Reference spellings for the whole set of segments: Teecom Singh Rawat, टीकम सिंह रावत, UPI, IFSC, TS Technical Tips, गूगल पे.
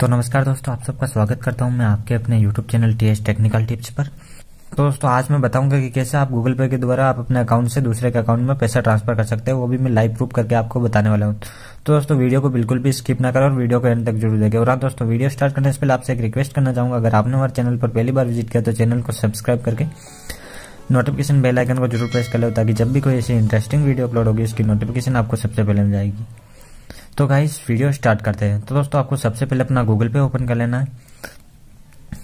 तो नमस्कार दोस्तों, आप सबका स्वागत करता हूं मैं आपके अपने YouTube channel TS technical tips पर। तो दोस्तों आज मैं बताऊंगा कि कैसे आप गूगल पे के द्वारा आप अपने अकाउंट से दूसरे के अकाउंट में पैसा ट्रांसफर कर सकते हैं, वो भी मैं लाइव प्रूफ करके आपको बताने वाला हूं। तो दोस्तों वीडियो को बिल्कुल भी स्किप ना करें और वीडियो को एंड तक जरूर देखें। और दोस्तों वीडियो स्टार्ट करने से पहले आपसे एक रिक्वेस्ट करना चाहूंगा, अगर आपने हमारे चैनल पर पहली बार विजिट किया तो चैनल को सब्सक्राइब करके नोटिफिकेशन बेल आइकन को जरूर प्रेस कर लो, ताकि जब भी कोई ऐसी इंटरेस्टिंग वीडियो अपलोड होगी उसकी नोटिफिकेशन आपको सबसे पहले मिल जाएगी। तो गाइस वीडियो स्टार्ट करते हैं। तो दोस्तों आपको सबसे पहले अपना गूगल पे ओपन कर लेना है।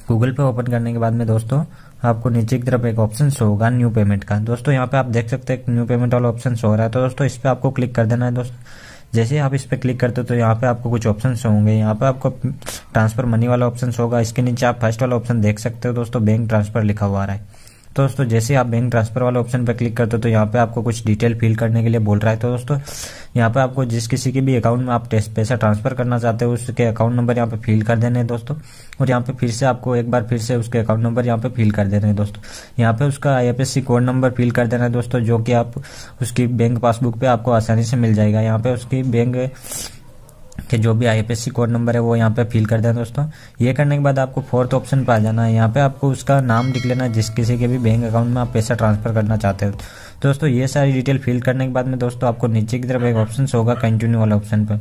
गूगल पे ओपन करने के बाद में दोस्तों आपको नीचे की तरफ एक ऑप्शन शो होगा न्यू पेमेंट का। दोस्तों यहाँ पे आप देख सकते हैं न्यू पेमेंट वाला ऑप्शन शो हो रहा है, तो दोस्तों इस पर आपको क्लिक कर देना है। दोस्तों जैसे आप इस पर क्लिक करते हो तो यहाँ पे आपको कुछ ऑप्शन शो होंगे। यहाँ पे आपको ट्रांसफर मनी वाला ऑप्शन शो होगा, इसके नीचे आप फर्स्ट वाला ऑप्शन देख सकते हो दोस्तों, बैंक ट्रांसफर लिखा हुआ आ रहा है। तो दोस्तों जैसे आप बैंक ट्रांसफर वाले ऑप्शन पर क्लिक करते हो तो यहाँ पे आपको कुछ डिटेल फिल करने के लिए बोल रहा है। तो दोस्तों यहाँ पे आपको जिस किसी के भी अकाउंट में आप पैसा ट्रांसफर करना चाहते हो उसके अकाउंट नंबर यहाँ पे फिल कर देने हैं दोस्तों। और यहाँ पे फिर से आपको एक बार फिर से उसके अकाउंट नंबर यहाँ पे फिल कर देना है दोस्तों। यहाँ पे उसका IFSC कोड नंबर फिल कर देना है दोस्तों, जो कि आप उसकी बैंक पासबुक पे आपको आसानी से मिल जाएगा। यहाँ पे उसकी बैंक के जो भी IFSC कोड नंबर है वो यहाँ पे फिल कर देना दोस्तों। ये करने के बाद आपको फोर्थ ऑप्शन पर आ जाना है। यहाँ पे आपको उसका नाम लिख लेना, जिस किसी के भी बैंक अकाउंट में आप पैसा ट्रांसफर करना चाहते हो। दोस्तों ये सारी डिटेल फिल करने के बाद में दोस्तों आपको नीचे की तरफ एक ऑप्शन होगा कंटिन्यू वाला ऑप्शन पर।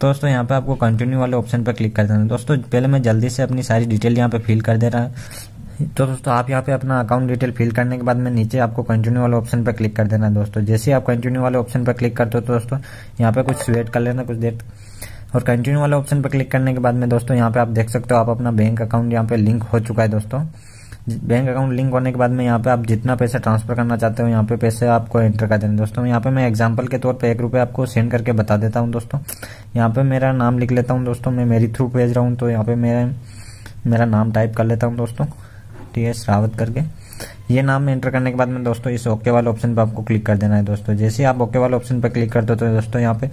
दोस्तों यहाँ पे आपको कंटिन्यू वाले ऑप्शन पर क्लिक कर देना। दोस्तों पहले मैं जल्दी से अपनी सारी डिटेल यहाँ पे फिल कर दे रहा है। तो दोस्तों आप यहाँ पे अपना अकाउंट डिटेल फिल करने के बाद में नीचे आपको कंटिन्यू वाले ऑप्शन पर क्लिक कर देना है दोस्तों। जैसे आप कंटिन्यू वाले ऑप्शन पर क्लिक करते हो तो दोस्तों यहाँ पे कुछ वेट कर लेना कुछ देर, और कंटिन्यू वाले ऑप्शन पर क्लिक करने के बाद में दोस्तों यहाँ पे आप देख सकते हो आप अपना बैंक अकाउंट यहाँ पे लिंक हो चुका है। दोस्तों बैंक अकाउंट लिंक होने के बाद में यहाँ पे आप जितना पैसा ट्रांसफर करना चाहते हो यहाँ पे पैसे आपको एंटर कर देना। दोस्तों यहाँ पे मैं एग्जांपल के तौर पे 1 रुपये आपको सेंड करके बता देता हूँ। दोस्तों यहाँ पे मेरा नाम लिख लेता हूँ। दोस्तों मैं मेरी थ्रू भेज रहा हूँ, तो यहाँ पे मेरा नाम टाइप कर लेता हूँ दोस्तों, TS रावत करके। ये नाम एंटर करने के बाद में दोस्तों इस ओके वाले ऑप्शन पर आपको क्लिक कर देना है। दोस्तों जैसे आप ओके वाले ऑप्शन पर क्लिक करते हो तो दोस्तों यहाँ पे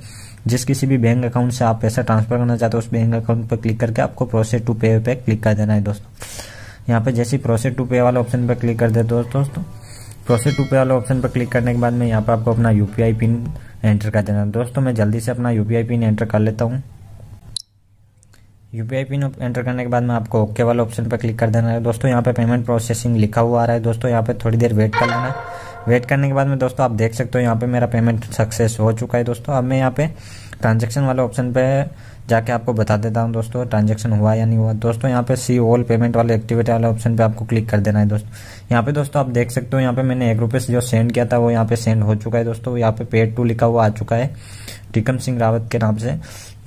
जिस किसी भी बैंक अकाउंट से आप पैसा ट्रांसफर करना चाहते हो उस बैंक अकाउंट पर क्लिक करके आपको प्रोसेस टू पे पे क्लिक कर देना है। दोस्तों यहाँ पे जैसे प्रोसेस टू पे वाले ऑप्शन पर क्लिक कर देते हो दोस्तों, प्रोसेस टू पे वाले ऑप्शन पर क्लिक करने के बाद में यहाँ पर आपको अपना UPI पिन एंटर कर देना है। दोस्तों मैं जल्दी से अपना UPI पिन एंटर कर लेता हूँ। UPI पिन एंटर करने के बाद में आपको ओके वाला ऑप्शन पर क्लिक कर देना है। दोस्तों यहाँ पे पेमेंट प्रोसेसिंग लिखा हुआ आ रहा है। दोस्तों यहाँ पे थोड़ी देर वेट कर लेना है। वेट करने के बाद में दोस्तों आप देख सकते हो यहाँ पे मेरा पेमेंट सक्सेस हो चुका है। दोस्तों अब मैं यहाँ पे ट्रांजेक्शन वाले ऑप्शन पे जाके आपको बता देता हूँ दोस्तों ट्रांजेक्शन हुआ या नहीं हुआ। दोस्तों यहाँ पे सी ऑल पेमेंट वाले एक्टिविटी वाले ऑप्शन पे आपको क्लिक कर देना है। दोस्तों यहाँ पे दोस्तों आप देख सकते हो यहाँ पे मैंने 1 रुपये जो सेंड किया था वो यहाँ पे सेंड हो चुका है। दोस्तों यहाँ पे पेड टू लिखा हुआ आ चुका है, टीकम सिंह रावत के नाम से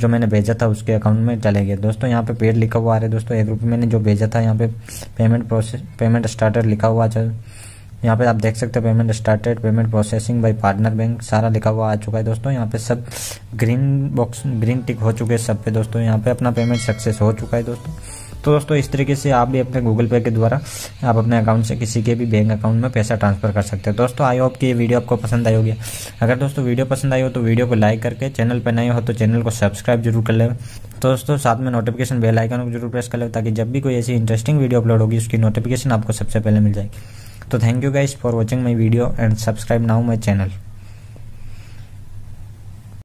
जो मैंने भेजा था उसके अकाउंट में चले गए। दोस्तों यहाँ पे पेड लिखा हुआ आ रहा है। दोस्तों 1 रुपये मैंने जो भेजा था यहाँ पे पेमेंट स्टार्टर लिखा हुआ चल यहाँ पे आप देख सकते हो payment started, payment processing by partner bank सारा लिखा हुआ आ चुका है। दोस्तों यहाँ पे सब ग्रीन टिक हो चुके हैं सब पे। दोस्तों यहाँ पे अपना पेमेंट सक्सेस हो चुका है। दोस्तों तो दोस्तों इस तरीके से आप भी अपने गूगल पे के द्वारा आप अपने अकाउंट से किसी के भी बैंक अकाउंट में पैसा ट्रांसफर कर सकते हो। दोस्तों आई होप कि ये वीडियो आपको पसंद आई होगी। अगर दोस्तों वीडियो पसंद आई हो तो वीडियो को लाइक करके, चैनल पर नए हो तो चैनल को सब्सक्राइब जरूर कर ले। तो दोस्तों साथ में नोटिफिकेशन बेल आइकन को जरूर प्रेस कर ले, ताकि जब भी कोई ऐसी इंटरेस्टिंग वीडियो अपलोड होगी उसकी नोटिफिकेशन आपको सबसे पहले मिल जाएगी। तो thank you guys for watching my video and subscribe now my channel.